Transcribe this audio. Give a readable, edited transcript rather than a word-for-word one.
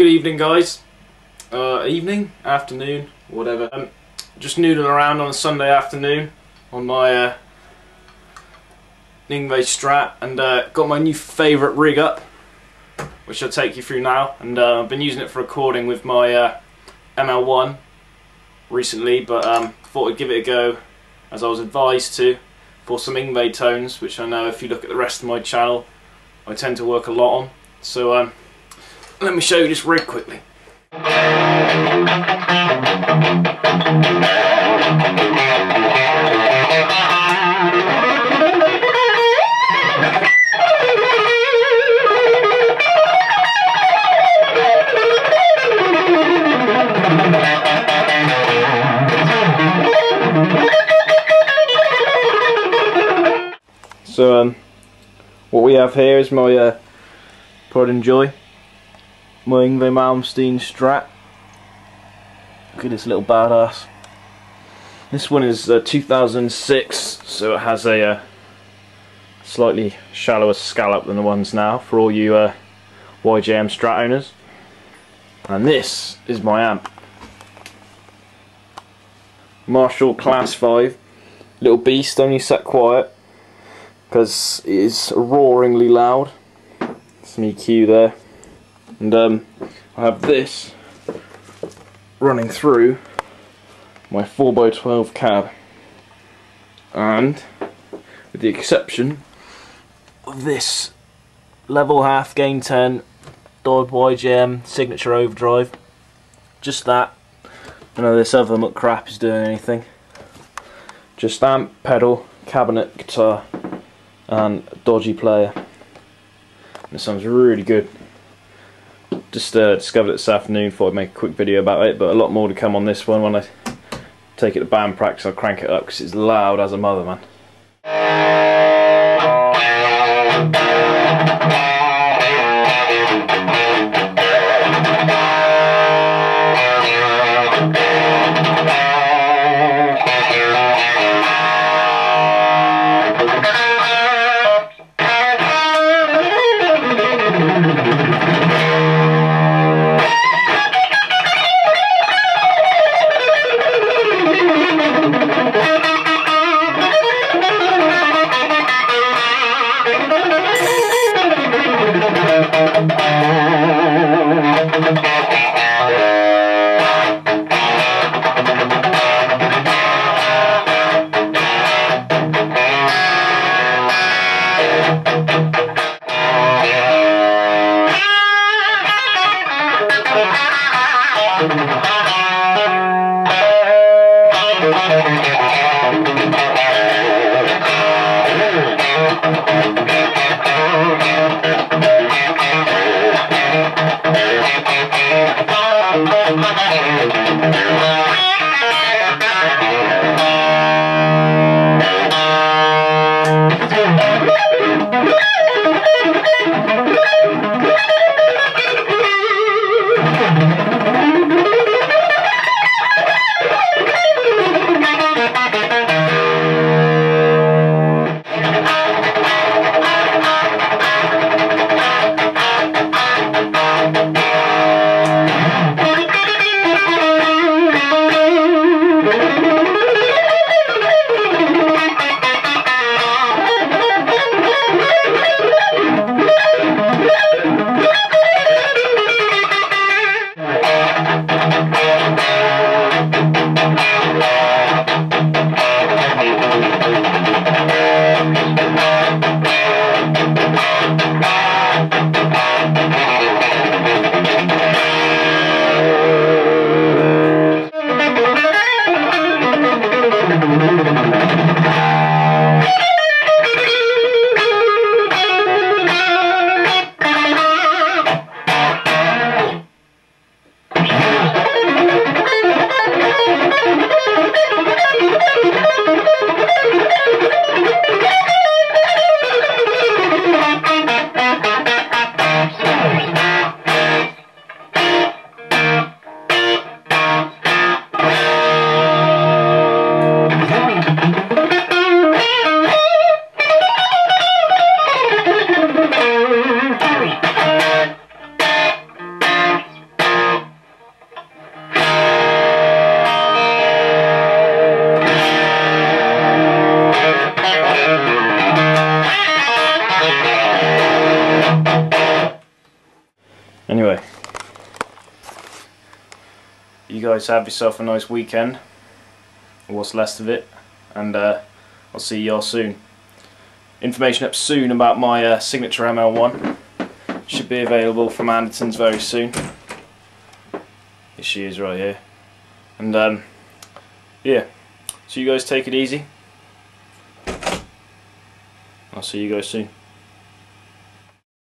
Good evening, guys. Evening? Afternoon? Whatever. Just noodling around on a Sunday afternoon on my Yngwie Strat, and got my new favourite rig up, which I'll take you through now. And I've been using it for recording with my ML1 recently, but thought I'd give it a go, as I was advised to, for some Yngwie tones, which I know if you look at the rest of my channel, I tend to work a lot on. So let me show you this rig quickly. So what we have here is my Pride and Joy, my Yngwie Malmsteen Strat. Look at this little badass. This one is 2006, so it has a slightly shallower scallop than the ones now, for all you YJM Strat owners. And this is my amp, Marshall Class 5. Little beast, only set quiet because it is roaringly loud. It's an EQ there. And I have this running through my 4x12 cab, and with the exception of this level half gain 10 Dodge YGM signature overdrive, just that, none of this other muck crap is doing anything. Just amp, pedal, cabinet, guitar and dodgy player. And it sounds really good. Just discovered it this afternoon, thought I'd make a quick video about it, but a lot more to come on this one. When I take it to band practice, I'll crank it up because it's loud as a mother, man. guys, have yourself a nice weekend, or what's left of it, and I'll see you all soon. Information up soon about my signature ML1 should be available from Anderton's very soon. Here she is right here. And yeah, so you guys take it easy. I'll see you guys soon.